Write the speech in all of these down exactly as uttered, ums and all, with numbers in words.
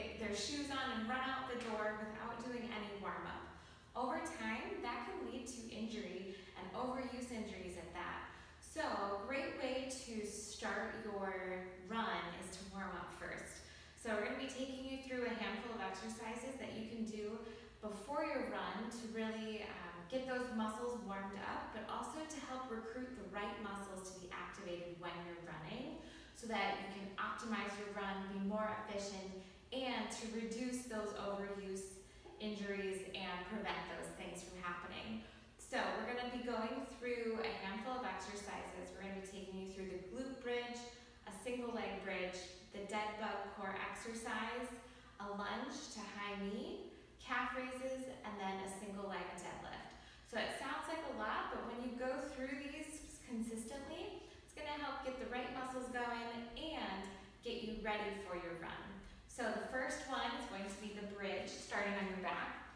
get their shoes on and run out the door without doing any warm-up. Over time, that can lead to injury and overuse injuries at that. So a great way to start your run is to warm up first. So we're going to be taking you through a handful of exercises that you can do before your run to really um, get those muscles warmed up, but also to help recruit the right muscles to be activated when you're running, so that you can optimize your run, be more efficient, and to reduce those overuse injuries and prevent those things from happening. So we're going to be going through a handful of exercises. We're going to be taking you through the glute bridge, a single leg bridge, the dead bug core exercise, a lunge to high knee, calf raises, and then a single leg deadlift. So it sounds like a lot, but when you go through these consistently, to help get the right muscles going and get you ready for your run. So the first one is going to be the bridge, starting on your back.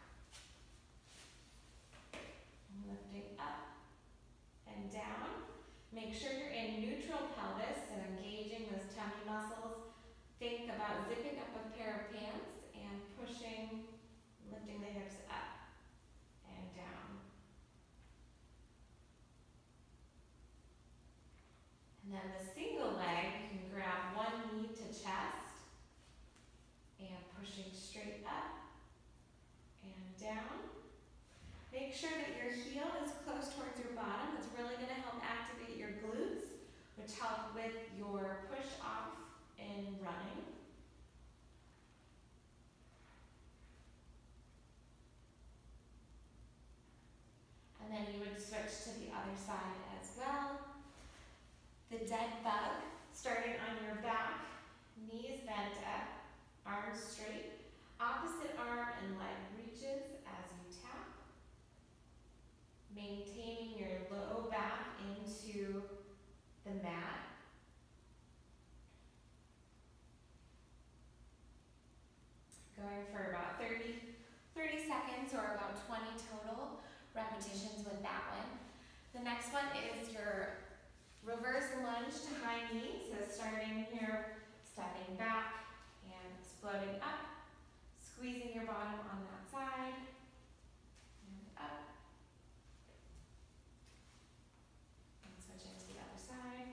And lifting up and down. Make sure you're in neutral pelvis and engaging those tummy muscles. Think about zipping up a pair of pants and pushing, lifting the hips up and down. And then the single leg, you can grab one knee to chest and pushing straight up and down. Make sure that your heel is close towards your bottom. It's really going to help activate your glutes, which help with your push off and running. And then you would switch to the other side as well. The dead bug, starting on your back, knees bent up, arms straight, opposite arm and leg reaches as you tap. Maintaining your low back into the mat. Going for about thirty, thirty seconds or about twenty total repetitions with that one. The next one is your reverse lunge to high knee, so starting here, stepping back and exploding up, squeezing your bottom on that side, and up, and switching to the other side.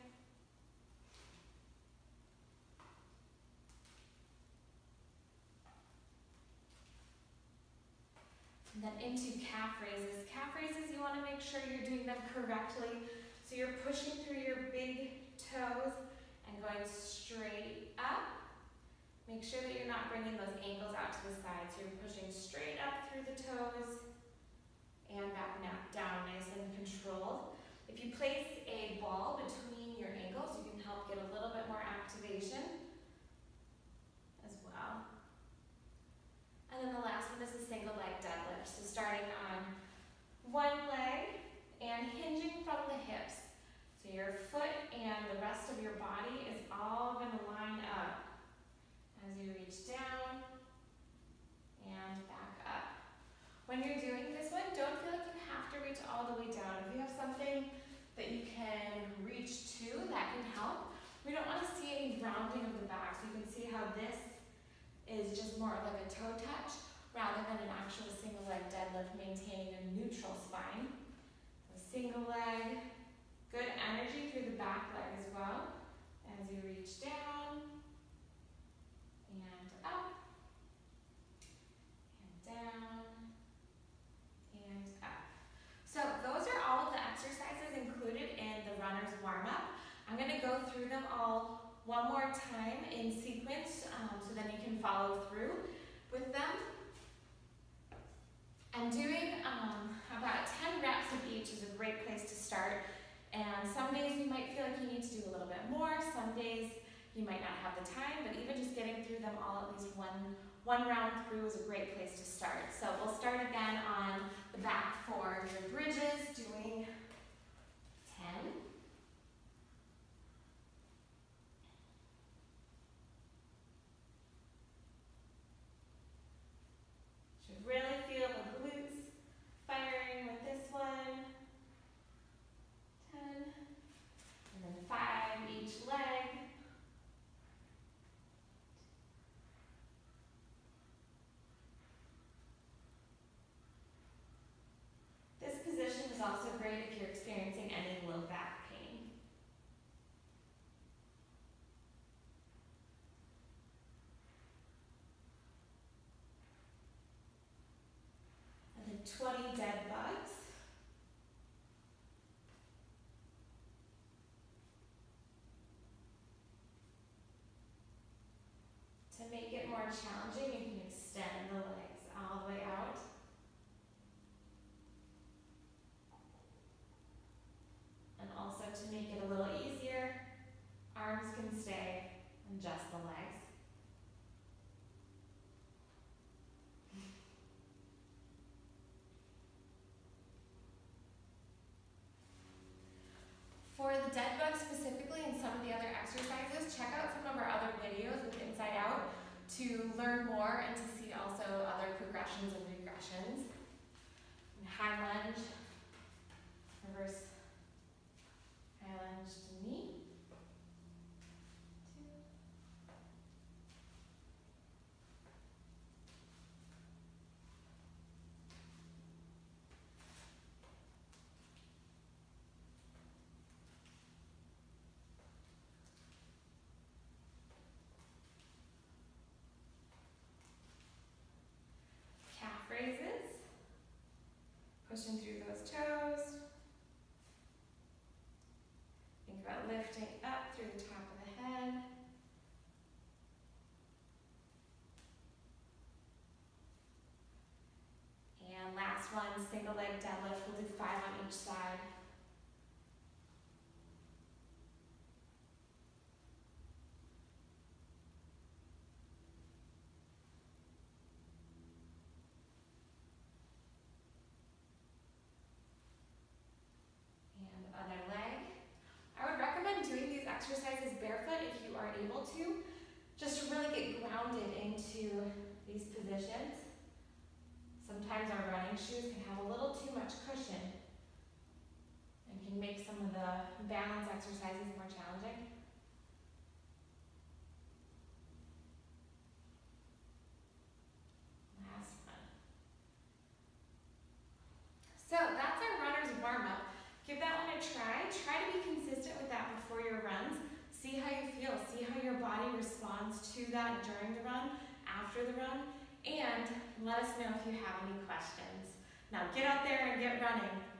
And then into calf raises. Calf raises, you want to make sure you're doing them correctly. So you're pushing through your big toes and going straight up. Make sure that you're not bringing those ankles out to the side. So you're pushing straight up through the toes and back and down, nice and controlled. If you place a ball between your ankles, you can help get a little bit more activation as well. And then the last one is a single leg deadlift. So starting on one leg and hinging from the hips. So your foot and the rest of your body is all going to line up as you reach down and back up. When you're doing this one, don't feel like you have to reach all the way down. If you have something that you can reach to, that can help. We don't want to see any rounding of the back, so you can see how this is just more like a toe touch rather than an actual single leg deadlift, maintaining a neutral spine. Single leg, good energy through the back leg as well as you reach down and up and down and up. So those are all of the exercises included in the runner's warm-up. I'm going to go through them all one more time in sequence um, so then you can follow through with them. I'm doing um, about ten reps of each is a great place to start, and some days you might feel like you need to do a little bit more, some days you might not have the time, but even just getting through them all at least one, one round through is a great place to start. So we'll start again on the back for your bridges, doing ten. Should really feel the firing with this one, ten, and then five each leg, twenty dead bugs. To make it more challenging, you can extend the legs all the way out. And also to make it a little easier, arms can stay and just the legs. For the dead bug specifically and some of the other exercises, check out some of our other videos with Inside Out to learn more and to see also other progressions and regressions. And high lunge, reverse high lunge to knee. Pushing through those toes. Think about lifting up through the top of the head. And last one, single leg deadlift. We'll do five on each side. Exercises barefoot if you are able to, just to really get grounded into these positions. Sometimes our running shoes can have a little too much cushion and can make some of the balance exercises more challenging. Last one. So that's our runner's warm-up. Give that one a try. Try to be consistent with that before your runs. See how you feel. See how your body responds to that during the run, after the run, and let us know if you have any questions. Now get out there and get running.